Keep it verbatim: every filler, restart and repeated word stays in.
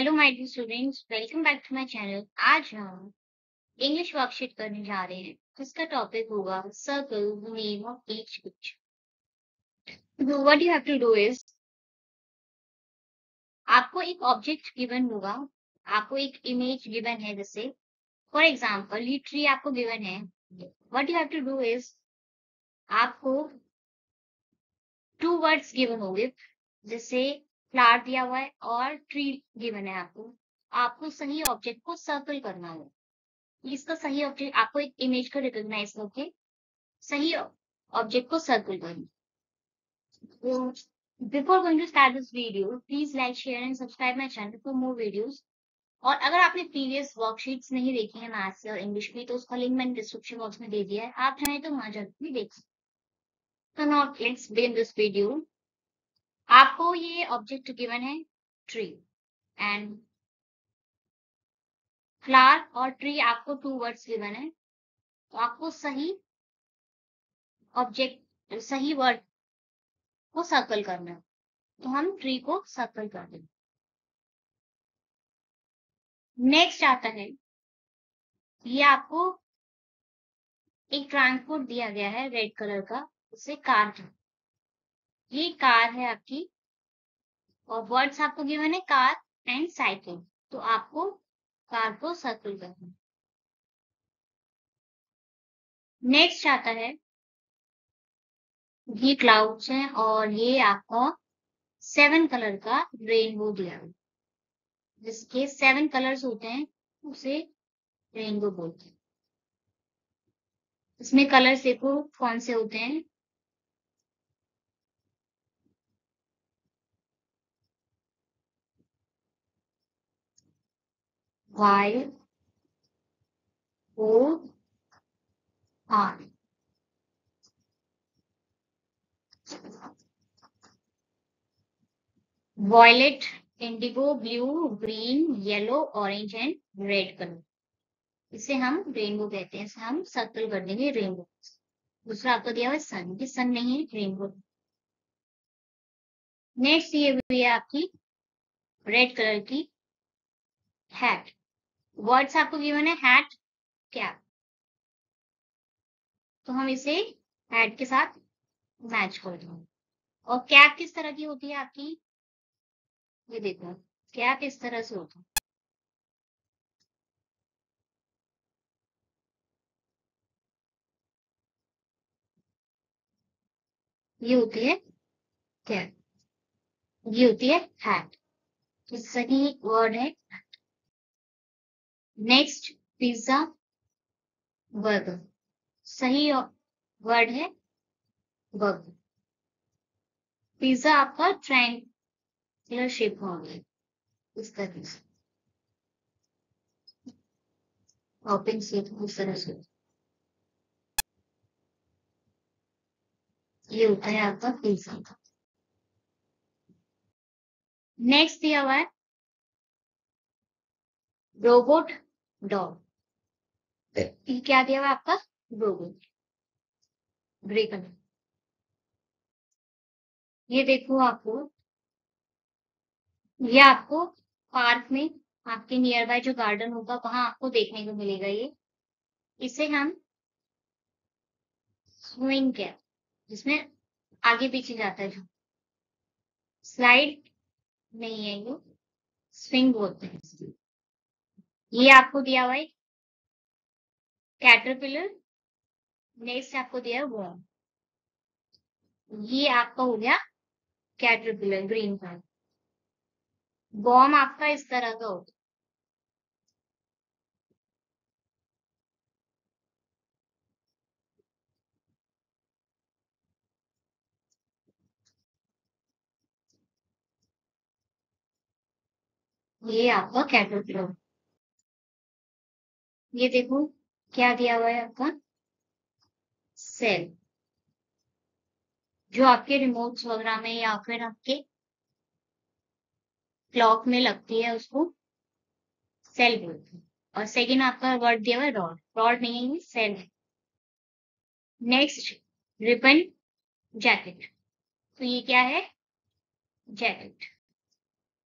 Hello my dear students, welcome back to my channel. आज हम English worksheet करने जा रहे हैं जिसका टॉपिक होगा circle the name of each picture. तो what you have to do is आपको एक ऑब्जेक्ट गिवन होगा, आपको एक इमेज गिवन है, जैसे फॉर एग्जांपल ये ट्री आपको गिवन है। What you have to do is आपको टू वर्ड्स गिवन होंगे, जैसे फ्लावर दिया हुआ है और ट्री गिवन है। आपको आपको सही ऑब्जेक्ट को सर्कल करना हो, इसका सही ऑब्जेक्ट आपको एक इमेज को रिकॉग्नाइज करके सही ऑब्जेक्ट को सर्कल करना। Before going to start this video please like share and subscribe my channel for more videos. और अगर आपने प्रीवियस वर्कशीट्स नहीं देखी है मैथ से और इंग्लिश की तो उसका लिंक मैंने डिस्क्रिप्शन बॉक्स में दे दिया है, आप चाहें तो वहां जाकर भी देख सकते। तो now let's begin this video. आपको ये ऑब्जेक्ट गिवन है ट्री एंड फ्लावर और ट्री, आपको टू वर्ड्स गिवन है। तो आपको सही ऑब्जेक्ट सही वर्ड को सर्कल करना है, तो हम ट्री को सर्कल कर देंगे। नेक्स्ट आता है, ये आपको एक ट्रांसपोर्ट दिया गया है रेड कलर का, उसे कार है, ये कार है आपकी, और वर्ड्स आपको गिवन है कार एंड साइकिल। तो आपको कार को सर्कल करना है। नेक्स्ट आता है, ये क्लाउड्स हैं और ये आपको सेवन कलर का रेनबो दिया है, जिसके सेवन कलर्स होते हैं उसे रेनबो बोलते हैं। इसमें कलर्स देखो कौन से होते हैं। White, gold, orange. Violet, indigo, blue, green, yellow, orange and red colour, इसे हम रेनबो कहते हैं। इसे हम सर्कल कर देंगे रेनबो। दूसरा आपको दिया हुआ है सन, की सन नहीं है रेनबो। नेक्स्ट ये हुई है आपकी रेड कलर की हैट। वर्ड्स आपको गिवन है हैट कैप, तो हम इसे हैट के साथ मैच कर देंगे। और कैप किस तरह की होती है आपकी, ये देखो कैप इस तरह से होती है। ये होती है कैप, ये होती है हैट। तो सही वर्ड है। नेक्स्ट पिज्जा बर्गर, सही वर्ड है बर्गर। पिज्जा आपका ट्रायंगुलर शेप होगा इस तरह से, ओपन शेप इस तरह से, ये होता है आपका पिज्जा। नेक्स्ट दिया हुआ है रोबोट डॉग, क्या दिया हुआ आपका रोबोट, ग्रे कलर। ये देखो आपको, ये आपको पार्क में आपके नियर बाय जो गार्डन होगा वहां आपको देखने को मिलेगा। ये इसे हम स्विंग कैप, जिसमें आगे पीछे जाता है, स्लाइड नहीं है, ये स्विंग बोलते हैं। ये आपको दिया हुआ है कैटरपिलर। नेक्स्ट आपको दिया है वॉर्म, ये आपका हो गया कैटरपिलर ग्रीन कलर। वॉर्म आपका इस तरह का होगा, ये आपका कैटरपिलर। ये देखो क्या दिया हुआ है आपका सेल, जो आपके रिमोट्स वगैरह में या फिर आपके क्लॉक में लगती है, उसको सेल बोलते हैं। और सेकंड आपका वर्ड दिया हुआ है रॉड, रॉड नहीं है सेल है। नेक्स्ट रिबन जैकेट, तो ये क्या है जैकेट,